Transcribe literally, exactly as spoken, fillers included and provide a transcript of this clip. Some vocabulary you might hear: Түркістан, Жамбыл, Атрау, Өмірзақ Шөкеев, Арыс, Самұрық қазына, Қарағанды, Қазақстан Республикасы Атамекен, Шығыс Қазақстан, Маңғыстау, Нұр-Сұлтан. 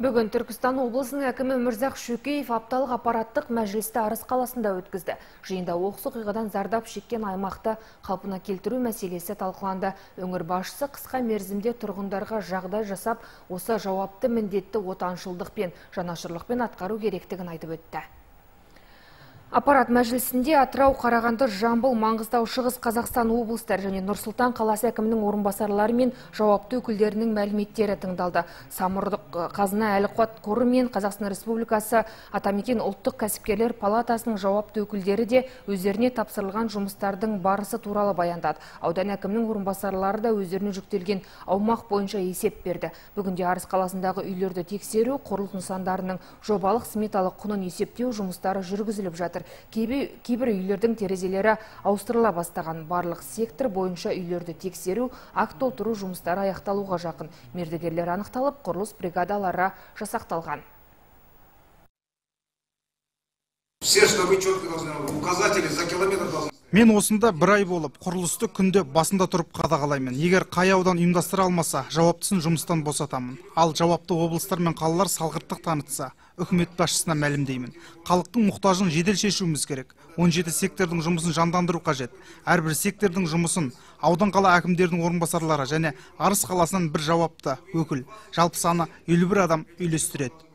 Бүгін Түркістан облысының әкімі Өмірзақ Шөкеев апталық аппараттық мәжілісті Арыс қаласында өткізді. Жиында оқыс оқиғадан зардап шеккен аймақты қалпына келтіру мәселесі талқыланды. Өңір басшысы қысқа мерзімде тұрғындарға жағдай жасап, осы жауапты міндетті отаншылдықпен, жанашырлықпен атқару керектігін айтып өтті. Аппарат мәжілісінде Атрау, Қарағанды, Жамбыл, Маңғыстау, Шығыс Қазақстан облыстар және Нұр-Сұлтан қаласы әкімінің орынбасарлары мен жауапты өкілдерінің мәліметтері тыңдалды. Самұрық қазына әліқуат қоры мен Қазақстан Республикасы Атамекен ұлттық кәсіпкерлер палатасының жауапты өкілдері де өздеріне тапсырылған жұмыстардың барысы туралы баяндады. Аудан әкімінің орынбасарлары да өздеріне жүктелген аумақ бойынша есеп берді. Бүгінде Арыс қаласындағы үйлерді тексеру, құрылыс нысандарының жобалық сметалық құнын есептеу жұмыстары жүргізіліп жатыр. Кейбір үйлердің терезелері ауыстырыла бастаған. Барлық сектор бойынша үйлерді тексеру, акт толтыру жұмыстары аяқталуға жақын. Мердігерлер анықталып, құрылыс бригадалары жасақталған. Мен осында бір ай болып, құрылысты күнде басында тұрып қадағалаймын. Егер қай аудан ұйымдастыра алмаса, жауаптысын жұмыстан босатамын. Ал жауапты облыстар мен қалалар салғырттық танытса, үкімет басшысына мәлімдеймін. Халықтың мұқтажын жедел шешуіміз керек. он жеті сектордың жұмысын жандандыру қажет. Әрбір сектордың жұмысын аудан қала әкімдерінің орынбасарлары және Арыс қаласынан бір жауапты өкіл жалпы саны елу бір адам үйлестіреді.